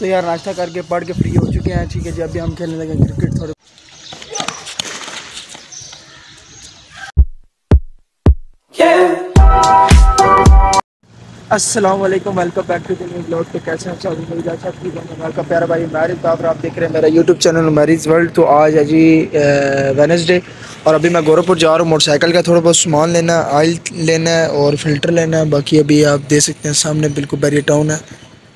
तो यार नाश्ता करके पढ़ के फ्री हो चुके हैं। ठीक है जी, अभी हम खेलने लगे क्रिकेट थोड़े। अस्सलाम वालेकुम, welcome back to the new blog. तो कैसे हैं सभी लोग? अच्छा ठीक है, हमारा का प्यारा भाई मैरिज बाबर, आप देख रहे हैं मेरा यूट्यूब चैनल मैरिज वर्ल्ड। तो आज है जी वेडनेसडे और अभी मैं गोरखपुर जा रहा हूँ। मोटरसाइकिल का थोड़ा बहुत सामान लेना, ऑयल लेना है और फिल्टर लेना है। बाकी अभी आप देख सकते हैं सामने बिल्कुल बैरियर टाउन है,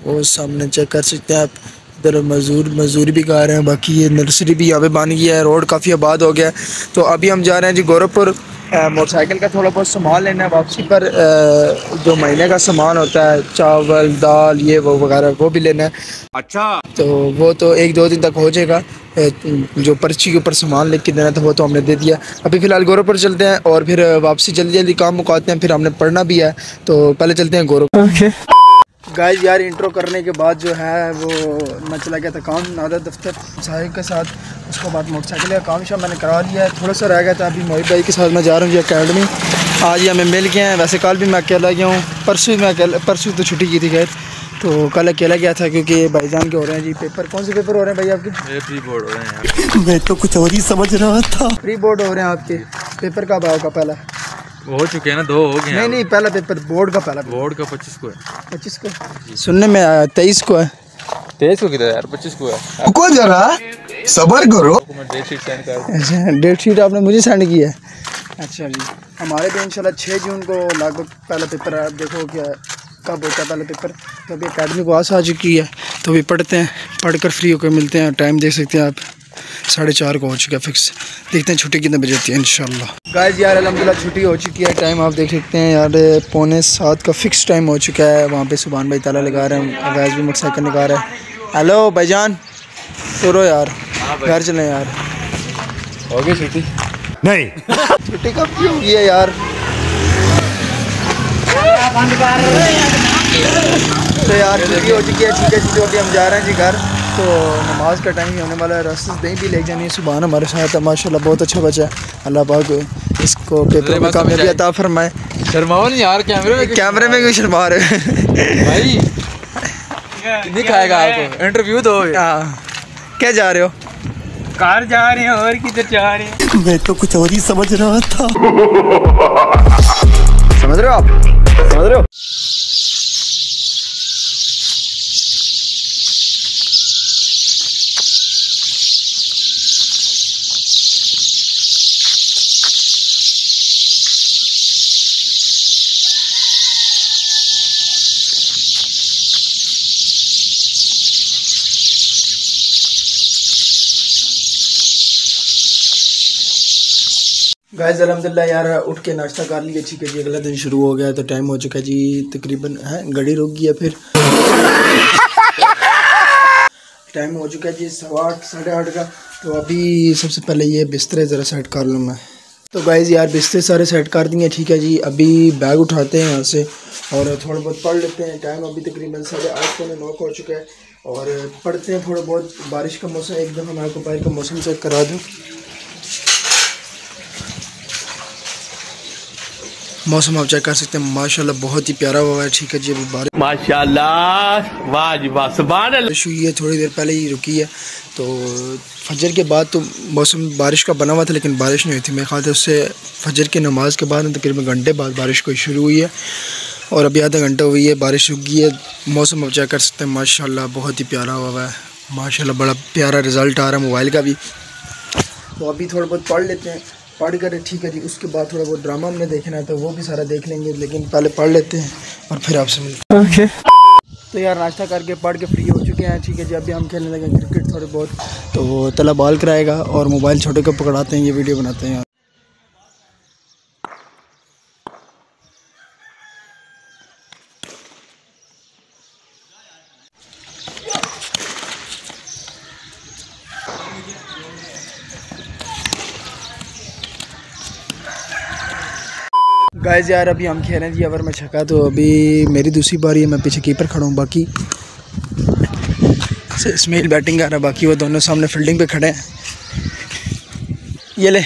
वो सामने चेक कर सकते हैं आप। इधर मजदूरी भी गा रहे हैं। बाकी ये नर्सरी भी यहाँ पे बन गया है, रोड काफ़ी आबाद हो गया है। तो अभी हम जा रहे हैं जी गोरखपुर, मोटरसाइकिल का थोड़ा बहुत सामान लेना है। वापसी पर जो महीने का सामान होता है, चावल दाल ये वो वगैरह, वो भी लेना है। अच्छा, तो वो तो एक दो दिन तक हो जाएगा। जो पर्ची के ऊपर सामान लिख के देना था वो तो हमने दे दिया। अभी फ़िलहाल गोरखपुर चलते हैं और फिर वापसी जल्दी जल्दी काम मुकाते हैं, फिर हमने पढ़ना भी है। तो पहले चलते हैं गोरखपुर। गाइस यार इंट्रो करने के बाद जो है वो मैं चला गया था काम नादर दफ्तर साहिब के साथ। उसके बाद मोटरसाइकिल का काम शाम मैंने करा लिया है, थोड़ा सा रह गया था। अभी मोहित भाई के साथ मैं जा रहा हूँ जी अकेडमी। आज ही हमें मिल गए हैं, वैसे कल भी मैं अकेला गया हूँ। परसों तो छुट्टी की थी खैर, तो कल अकेला गया था क्योंकि भाईजान के हो रहे हैं जी पेपर। कौन से पेपर हो रहे हैं भाई आपके? प्री बोर्ड हो रहे हैं। मैं तो कुछ और ही समझ रहा था। प्री बोर्ड हो रहे हैं आपके, पेपर कब होगा? पहला हो चुके हैं ना, दो हो गए। नहीं पहला पेपर बोर्ड का, पहला बोर्ड का 25 को है। 25 को सुनने में आया, 23 को है। 23 को किधर यार, 25 को है। रुको जरा सब्र करो। डेट शीट सेंड कर। अच्छा, डेट शीट आपने मुझे सेंड किया है? अच्छा जी, हमारे पे इंशाल्लाह 6 जून को लगभग पहला पेपर है। देखो क्या कब होता है पहला पेपर। तो अभी अकेडमी को आस आ चुकी है, तो अभी पढ़ते हैं, पढ़कर फ्री होकर मिलते हैं। टाइम देख सकते हैं आप, 4:30 को हो चुका है फिक्स। देखते हैं छुट्टी कितने बजे होती है इंशाल्लाह। गाइस यार अल्हम्दुलिल्लाह छुट्टी हो चुकी है। टाइम आप देख सकते हैं यार 6:45 का फिक्स टाइम हो चुका है। वहाँ पे सुभान भाई ताला लगा रहे हैं, वैस भी मोटरसाइकिल लगा रहा है। हेलो भाईजान, तोरो यार घर चलें यार। हो गई छुट्टी? नहीं छुट्टी कब की होगी है यार? तो यार छुट्टी हो चुकी है। ठीक है जी, तो अभी हम जा रहे हैं जी घर। तो नमाज का टाइम ही होने वाला है, रास्ते से भी ले जानी है। सुबहान हमारे साथ है माशाल्लाह, बहुत अच्छा बच्चा है। अल्लाह पाक इसको पेपर में कामयाबी अता फरमाए। शर्माओ नहीं यार कैमरे में क्यों शर्मा रहे भाई? दिखाएगा आपको, इंटरव्यू दो। क्या जा रहे हो? कार जा रहे हैं और किधर जा रहे हैं? मैं तो कुछ और ही समझ रहा था। समझ रहे हो आप? समझ रहे हो? गाइस अल्हम्दुलिल्लाह यार उठ के नाश्ता कर लिया। ठीक है जी, अगला दिन शुरू हो गया है। तो टाइम हो चुका है जी तकरीबन, है घड़ी रुक गया फिर। टाइम हो चुका है जी 8:15 का। तो अभी सबसे पहले ये बिस्तर ज़रा सेट कर लूँ मैं। तो गाइस यार बिस्तर सारे सेट कर दिए। ठीक है जी, अभी बैग उठाते हैं यहाँ से और थोड़ा बहुत पढ़ लेते हैं। टाइम अभी तकरीबन 8:30-9 हो चुका है और पढ़ते हैं थोड़ा बहुत। बारिश का मौसम, एकदम हमारे को बाहर का मौसम चेक करा दूँ। मौसम आप चेक कर सकते हैं माशाल्लाह, बहुत ही प्यारा हुआ है। ठीक है जी, अभी बारिश माशाल्लाह वाह वाह सुभान अल्लाह थोड़ी देर पहले ही रुकी है। तो फजर के बाद तो मौसम बारिश का बना हुआ था, लेकिन बारिश नहीं हुई थी मेरे ख्याल से। उससे फजर की नमाज के बाद तकरीबन घंटे बाद बारिश को शुरू हुई है और अभी आधा घंटा हुई है, बारिश रुक गई है। मौसम आप चेक कर सकते हैं माशाल्लाह, बहुत ही प्यारा हुआ है माशाल्लाह। बड़ा प्यारा रिज़ल्ट आ रहा है मोबाइल का भी। तो अभी थोड़ा बहुत पढ़ लेते हैं, पढ़ कर ठीक है जी। उसके बाद थोड़ा बहुत ड्रामा हमने देखना है तो वो भी सारा देख लेंगे, लेकिन पहले पढ़ लेते हैं और फिर आपसे मिलते हैं। तो यार नाश्ता करके पढ़ के फ्री हो चुके हैं। ठीक है जी, अभी हम खेलने लगे क्रिकेट थोड़े बहुत। तो तला बॉल कराएगा और मोबाइल छोटे को पकड़ाते हैं, ये वीडियो बनाते हैं। गाइस यार अभी हम खेल रहे हैं जी ओवर में छक्का। तो अभी मेरी दूसरी बारी है, मैं पीछे कीपर खड़ा हूँ। बाकी इस्माइल बैटिंग कर रहा है, बाकी वो दोनों सामने फील्डिंग पे खड़े हैं। ये ले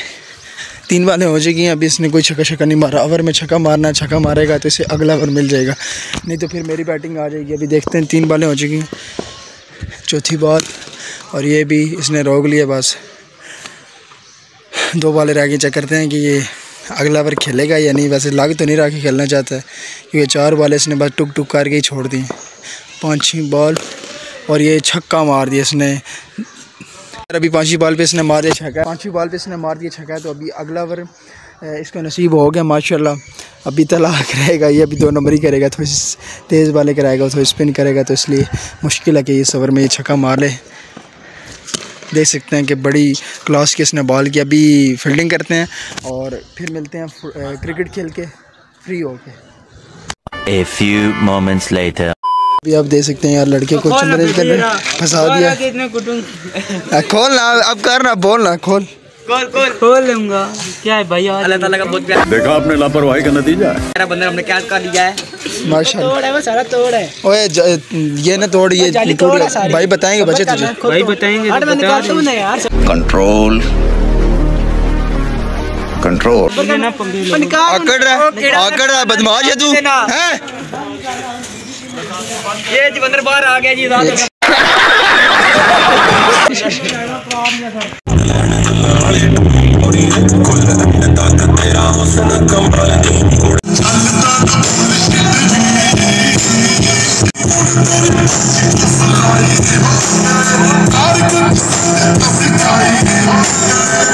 3 बॉलें हो जाएगी। अभी इसने कोई छक्का नहीं मारा। ओवर में छक्का मारना है, छक्का मारेगा तो इसे अगला ओवर मिल जाएगा, नहीं तो फिर मेरी बैटिंग आ जाएगी। अभी देखते हैं, 3 बॉलें हो जाएगी। चौथी बॉल और ये भी इसने रोक लिया। बस दो बॉलर आगे चेक करते हैं कि ये अगला बार खेलेगा या नहीं। वैसे लग तो नहीं रहा कि खेलना चाहता है क्योंकि चार बॉल इसने बस टुक टुक करके ही छोड़ दी। पाँचवीं बॉल और ये छक्का मार दिया इसने। अभी पाँचवीं बॉल पे इसने मार दिया छक्का। तो अभी अगला ओवर इसको नसीब हो गया माशाल्लाह। अभी तलाक रहेगा ये, अभी दो नंबर ही करेगा, थोड़ी तेज़ बॉलें कराएगा, थोड़ी स्पिन करेगा, तो इसलिए मुश्किल है कि इस ओवर में ये छक्का मार ले। देख सकते हैं कि बड़ी क्लास की इसने बॉल की। अभी फील्डिंग करते हैं और फिर मिलते हैं क्रिकेट खेल के फ्री होके। A few moments later भी आप देख सकते हैं यार लड़के को चंद्रेश करने फंसा दिया। खोल ना, अब कर ना, बोल ना, खोल खोल लूंगा। क्या है भाई, अल्लाह ताला का बहुत प्यार। देखा आपने लापरवाही का नतीजा, मेरा बंदा हमने क्या कर लिया है माशाल्लाह। तोड़ है वो सारा, तोड़ है। ओए ये ना तोड़, ये भाई बताएंगे बच्चे तुझे, भाई बताएंगे। अरे मैंने कहा तू ना यार, कंट्रोल कंट्रोल आकड़ रहा बदमाश है तू हैं। ये जी बंदर बाहर आ गया जी रात में।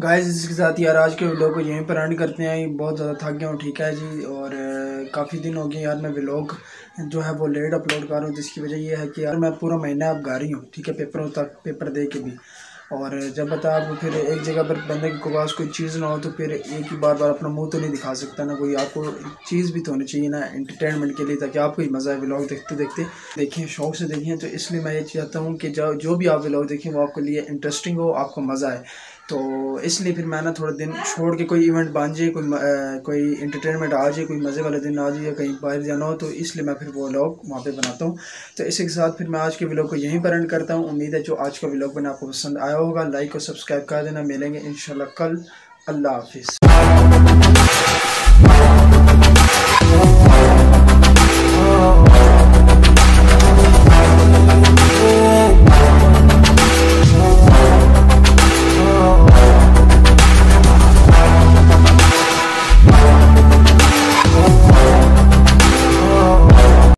गाइस इसके साथ यार आज के व्लॉग को यहीं पर एंड करते हैं। बहुत ज़्यादा थक गया हूँ, ठीक है जी। और काफ़ी दिन हो गए यार मैं व्लॉग जो है वो लेट अपलोड कर रहा हूँ, जिसकी वजह ये है कि यार मैं पूरा महीना अब गा रही हूँ, ठीक है, पेपरों तक पेपर दे के भी। और जब बता आपको फिर एक जगह पर बंदे के पास कोई चीज़ ना हो तो फिर एक ही बार अपना मुँह तो नहीं दिखा सकता ना कोई। आपको चीज़ भी तो होनी चाहिए ना एंटरटेनमेंट के लिए, ताकि आपको ही मज़ा है। व्लॉग देखते देखते देखें, शौक से देखें, तो इसलिए मैं ये चाहता हूँ कि जो भी आप व्लॉग देखें वो आपके लिए इंटरेस्टिंग हो, आपको मज़ा आए। तो इसलिए फिर मैं ना थोड़े दिन छोड़ के कोई इवेंट बन जाए, कोई इंटरटेनमेंट आ जाए, कोई मज़े वाला दिन आ जाए, कहीं बाहर जाना हो, तो इसलिए मैं फिर वो व्लॉग वहाँ पे बनाता हूँ। तो इसी के साथ फिर मैं आज के व्लॉग को यहीं पर एंड करता हूँ। उम्मीद है जो आज का व्लॉग बना आपको पसंद आया होगा। लाइक और सब्सक्राइब कर देना। मिलेंगे इंशाल्लाह कल। अल्लाह हाफिज़।